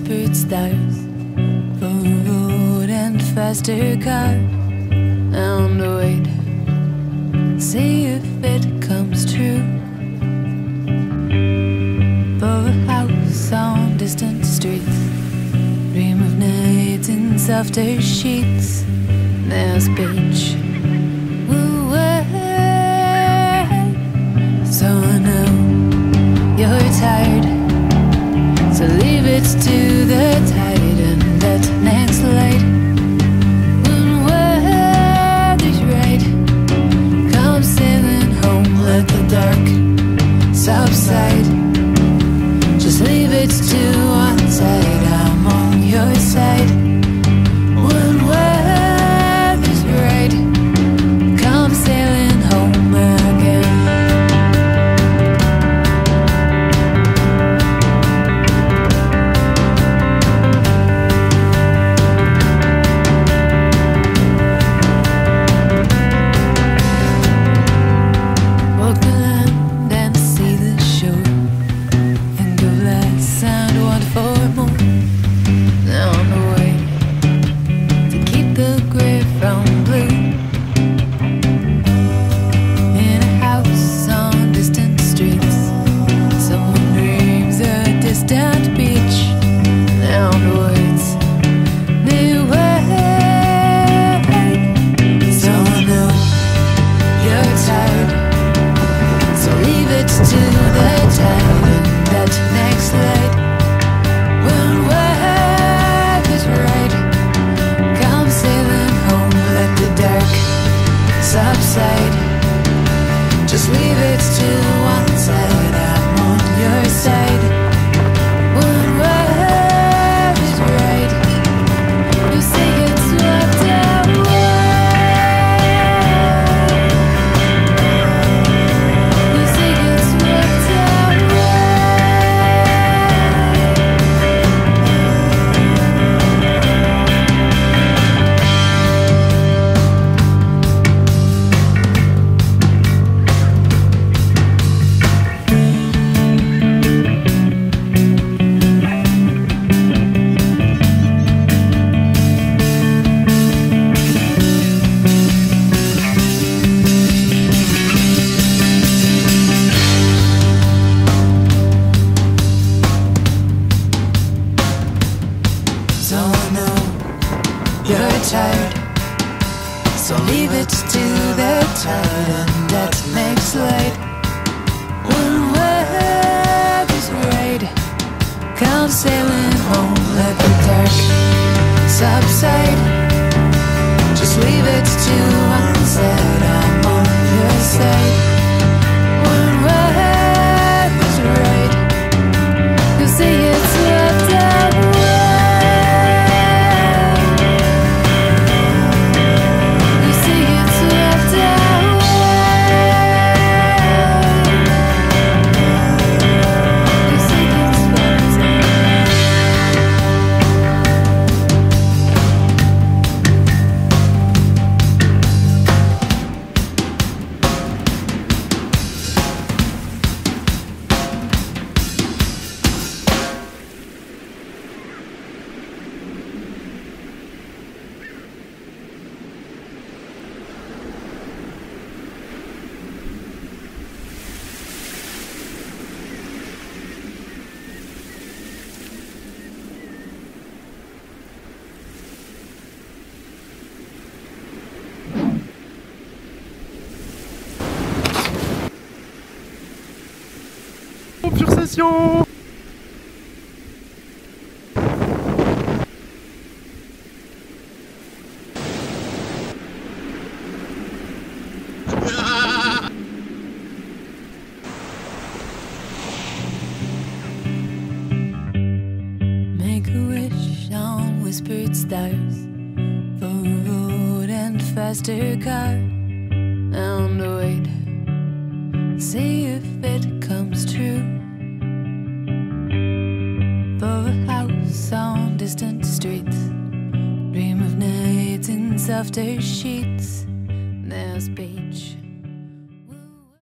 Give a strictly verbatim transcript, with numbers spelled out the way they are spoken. whispered stars, for road and faster car, and wait, see if it comes true. For a house on distant streets, dream of nights in softer sheets. There's pitch. So I know you're tired, so leave it to the tide and that next light. When weather's right, come sailing home, let the dark subside. Just leave it to one side, I'm on your side. When weather's right, come sailing home again. Just leave it to one side, I'm on your side. One word is right, you say it's swept away. You say it's swept tired, so leave it to the tide and that next light. When weather's right, come sailing home, let the dark subside. Just leave it to one side, I'm on your side. When weather's right, you'll see it's swept away. Pure session. Make a wish on whispered stars, for a road and faster car, and wait, see if it comes true. For a house on distant streets, dream of nights in softer sheets. There's beach.